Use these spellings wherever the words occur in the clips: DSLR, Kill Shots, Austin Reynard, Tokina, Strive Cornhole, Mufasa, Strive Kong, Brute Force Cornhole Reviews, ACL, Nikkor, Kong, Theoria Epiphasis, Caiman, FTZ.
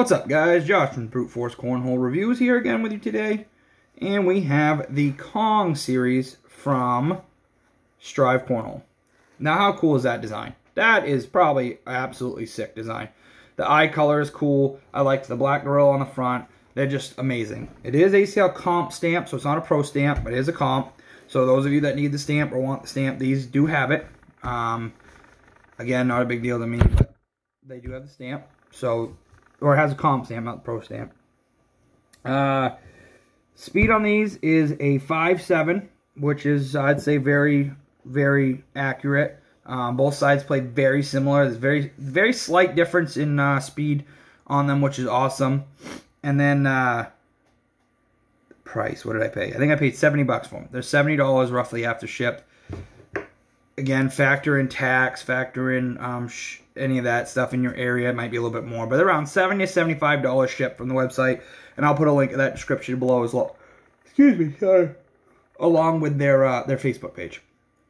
What's up, guys? Josh from Brute Force Cornhole Reviews here again with you today. And we have the Kong series from Strive Cornhole. Now, how cool is that design? That is probably an absolutely sick design. The eye color is cool. I liked the black gorilla on the front. They're just amazing. It is ACL comp stamp, so it's not a pro stamp, but it is a comp. So those of you that need the stamp or want the stamp, these do have it. Again, not a big deal to me, but they do have the stamp. So... or it has a comp stamp, not the pro stamp. Speed on these is a 5.7, which is, I'd say, very, very accurate. Both sides play very similar. There's very, very slight difference in speed on them, which is awesome. And then price. What did I pay? I think I paid $70 for them. They're $70 roughly after ship. Again, factor in tax, factor in any of that stuff in your area. It might be a little bit more, but around $70 to $75 shipped from the website. And I'll put a link in that description below as well. Excuse me, sorry. Along with their Facebook page.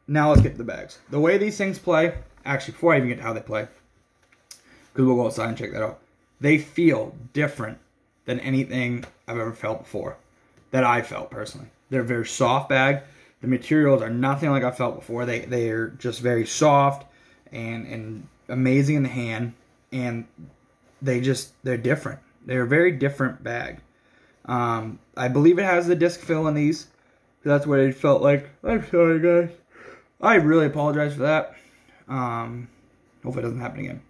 Now let's get to the bags. The way these things play, actually, before I even get to how they play, because we'll go outside and check that out, they feel different than anything I've ever felt before, that I felt personally. They're a very soft bag. The materials are nothing like I felt before. They are just very soft and amazing in the hand, and they're different. They're a very different bag. I believe it has the disc fill in these. That's what it felt like. I'm sorry, guys. I really apologize for that. Hope it doesn't happen again.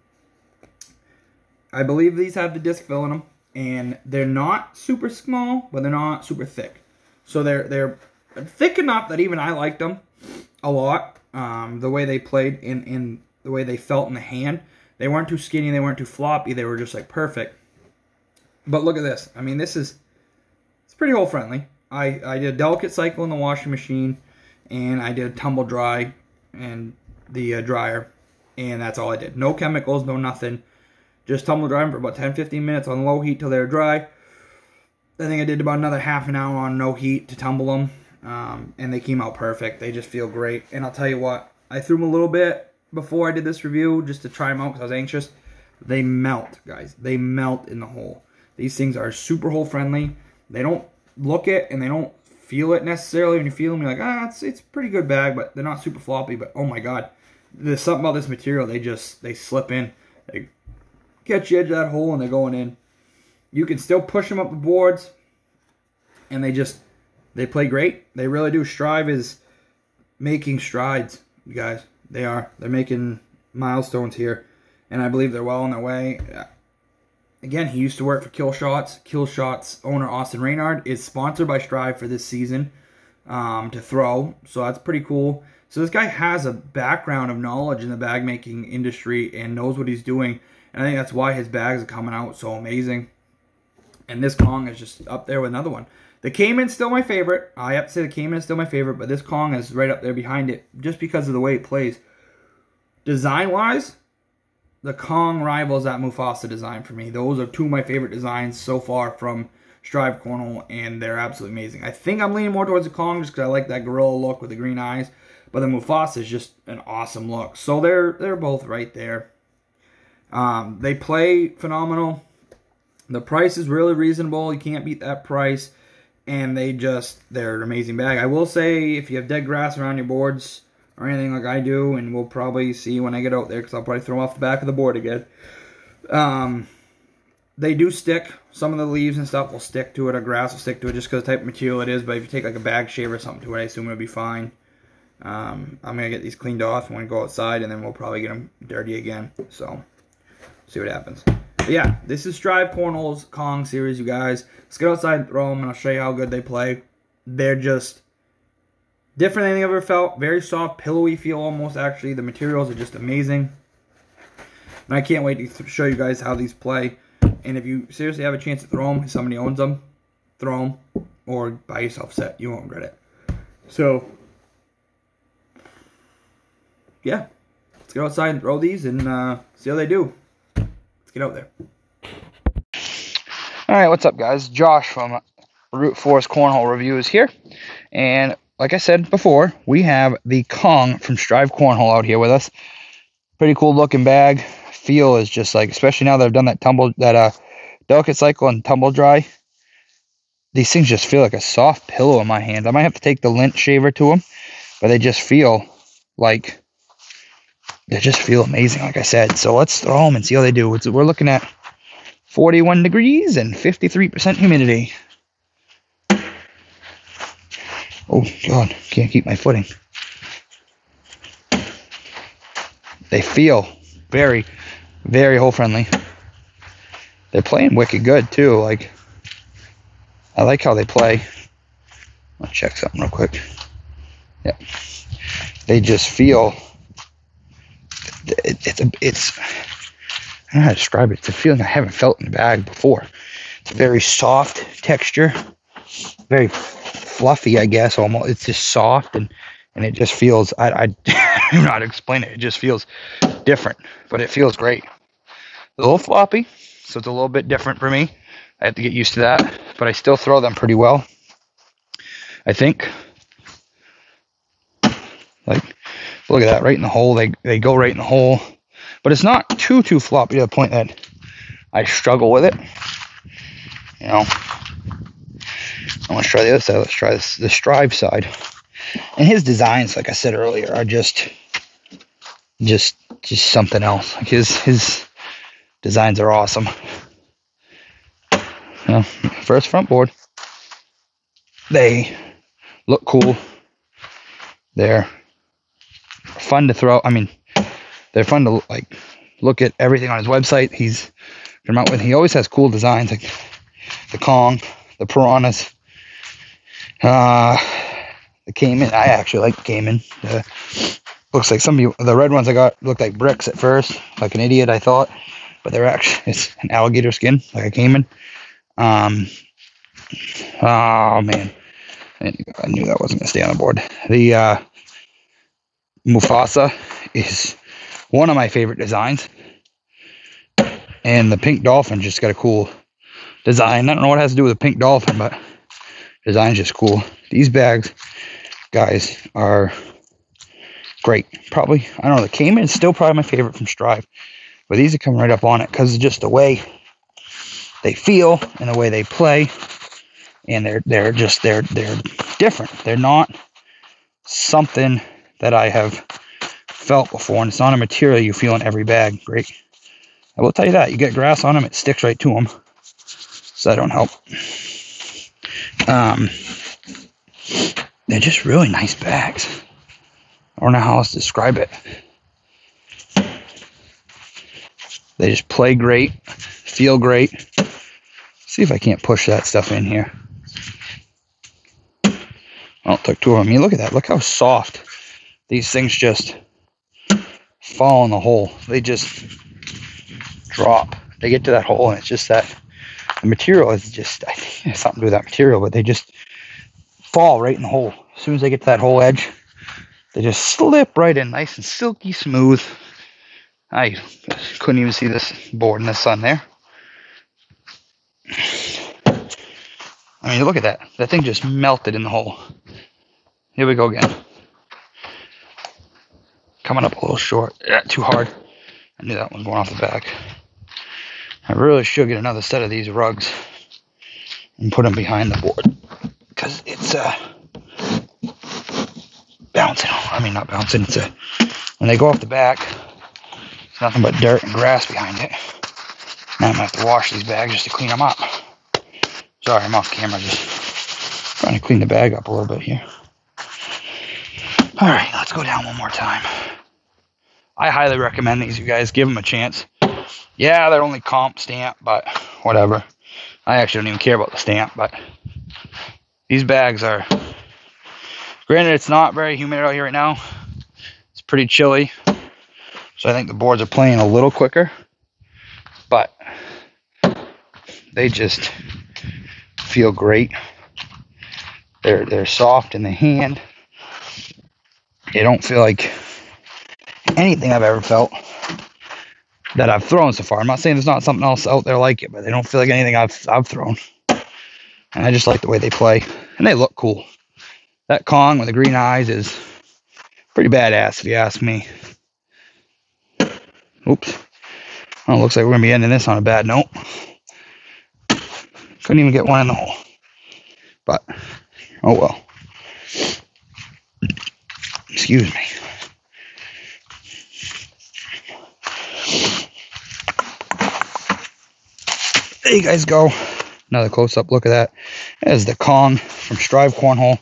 I believe these have the disc fill in them, and they're not super small, but they're not super thick. So they're thick enough that even I liked them a lot. The way they played in the way they felt in the hand. They weren't too skinny. They weren't too floppy. They were just like perfect. But look at this. I mean, it's pretty hole friendly. I did a delicate cycle in the washing machine, and I did a tumble dry and the dryer, and that's all I did. No chemicals, no nothing. Just tumble dry them for about 10-15 minutes on low heat till they were dry. I think I did about another half an hour on no heat to tumble them. And they came out perfect. They just feel great. And I'll tell you what, I threw them a little bit before I did this review just to try them out because I was anxious. They melt, guys. They melt in the hole. These things are super hole friendly. They don't look it and they don't feel it necessarily. When you feel them, you're like, it's a pretty good bag, but they're not super floppy. But oh my god, there's something about this material. They slip in. They catch the edge of that hole and they're going in. You can still push them up the boards, and they play great. They really do. Strive is making strides, you guys. They are. They're making milestones here, and I believe they're well on their way. Again, he used to work for Kill Shots. Kill Shots owner Austin Reynard is sponsored by Strive for this season to throw, so that's pretty cool. So this guy has a background of knowledge in the bag making industry and knows what he's doing, and I think that's why his bags are coming out so amazing. And this Kong is just up there with another one. The Caiman's still my favorite. I have to say the Caiman is still my favorite, but this Kong is right up there behind it just because of the way it plays. Design-wise, the Kong rivals that Mufasa design for me. Those are two of my favorite designs so far from Strive Cornhole, and they're absolutely amazing. I think I'm leaning more towards the Kong just because I like that gorilla look with the green eyes, but the Mufasa is just an awesome look. So they're both right there. They play phenomenal. The price is really reasonable. You can't beat that price. And they're an amazing bag. I will say, if you have dead grass around your boards or anything like I do, and we'll probably see when I get out there because I'll probably throw off the back of the board again. They do stick. Some of the leaves and stuff will stick to it, or grass will stick to it just because of the type of material it is. But if you take like a bag shaver or something to it, I assume it'll be fine. I'm going to get these cleaned off and go outside, and then we'll probably get them dirty again. So, see what happens. But yeah, this is Strive Cornhole's Kong series, you guys. Let's get outside and throw them, and I'll show you how good they play. They're just different than anything I've ever felt. Very soft, pillowy feel almost, actually. The materials are just amazing. And I can't wait to show you guys how these play. And if you seriously have a chance to throw them, if somebody owns them, throw them. Or buy yourself a set. You won't regret it. So, yeah. Let's get outside and throw these and see how they do. Get out there. Alright, what's up, guys? Josh from Brute Force Cornhole Reviews here. And like I said before, we have the Kong from Strive Cornhole out here with us. Pretty cool looking bag. Feel is just like, especially now that I've done that Delicate Cycle and Tumble Dry. These things just feel like a soft pillow in my hand. I might have to take the lint shaver to them, but they just feel like, they just feel amazing, like I said. So let's throw them and see how they do. We're looking at 41 degrees and 53% humidity. Oh, God, can't keep my footing. They feel very, very hole friendly. They're playing wicked good, too. Like, I like how they play. I'll check something real quick. Yeah. They just feel... It's I don't know how to describe it. It's a feeling I haven't felt in the bag before. It's a very soft texture. Very fluffy, I guess, almost. It's just soft, and it just feels, I do not explain it. It just feels different, but it feels great. A little floppy, so it's a little bit different for me. I have to get used to that, but I still throw them pretty well, I think. Like, look at that, right in the hole. They go right in the hole, but it's not too floppy to the point that I struggle with it, you know. I'm going to try the other side. Let's try the Strive side. And his designs, like I said earlier, are just something else. Like his designs are awesome. Well, first front board. They look cool. They're fun to throw. I mean, they're fun to like look at everything on his website. He's come out with. He always has cool designs, like the Kong, the piranhas. The Caiman. I actually like Caiman. Looks like some of you, the red ones I got looked like bricks at first, like an idiot I thought, but they're actually, it's an alligator skin, like a Caiman. Oh man, I knew that wasn't gonna stay on the board. The Mufasa is one of my favorite designs, and the pink dolphin just got a cool design. I don't know what it has to do with the pink dolphin, but design's just cool. These bags, guys, are great. Probably, I don't know, the Caiman is still probably my favorite from Strive, but these are coming right up on it because just the way they feel and the way they play, and they're different. They're not something that I have felt before, and it's not a material you feel in every bag. Great, I will tell you that. You get grass on them, it sticks right to them, so that don't help. They're just really nice bags. I don't know how else to describe it. They just play great, feel great. See if I can't push that stuff in here. Oh, took two of them. You look at that. Look how soft these things just fall in the hole. They just drop. They get to that hole, and it's just that. The material is just, I think it has something to do with that material, but they just fall right in the hole. As soon as they get to that hole edge, they just slip right in, nice and silky smooth. I couldn't even see this board in the sun there. I mean, look at that. That thing just melted in the hole. Here we go again. Coming up a little short. Yeah, too hard. I knew that one was going off the back. I really should get another set of these rugs and put them behind the board, because it's bouncing. I mean, not bouncing. It's when they go off the back, it's nothing but dirt and grass behind it. Now I'm going to have to wash these bags just to clean them up. Sorry, I'm off camera. Just trying to clean the bag up a little bit here. All right, let's go down one more time. I highly recommend these, you guys. Give them a chance. Yeah, they're only comp stamp, but whatever. I actually don't even care about the stamp, but these bags are... Granted, it's not very humid out here right now. It's pretty chilly, so I think the boards are playing a little quicker, but they just feel great. They're soft in the hand. They don't feel like anything I've ever felt that I've thrown so far. I'm not saying there's not something else out there like it, but they don't feel like anything I've thrown. And I just like the way they play. And they look cool. That Kong with the green eyes is pretty badass, if you ask me. Oops. Well, it looks like we're going to be ending this on a bad note. Couldn't even get one in the hole. But, oh well. Excuse me. There you guys go. Another close-up look at that. That is the Kong from Strive Cornhole. I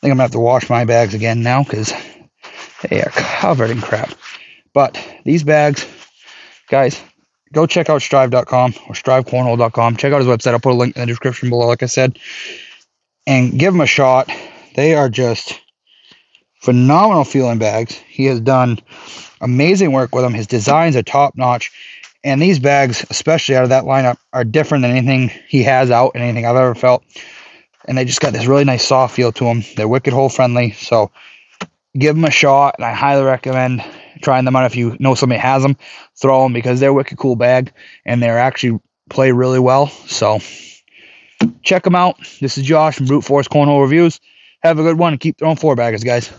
think I'm going to have to wash my bags again now because they are covered in crap. But these bags, guys, go check out strive.com or strivecornhole.com. Check out his website. I'll put a link in the description below, like I said. And give them a shot. They are just phenomenal feeling bags. He has done amazing work with them. His designs are top-notch. And these bags, especially out of that lineup, are different than anything he has out and anything I've ever felt. And they just got this really nice soft feel to them. They're wicked hole friendly. So give them a shot. And I highly recommend trying them out. If you know somebody has them, throw them, because they're a wicked cool bag. And they're actually play really well. So check them out. This is Josh from Brute Force Cornhole Reviews. Have a good one and keep throwing four baggers, guys.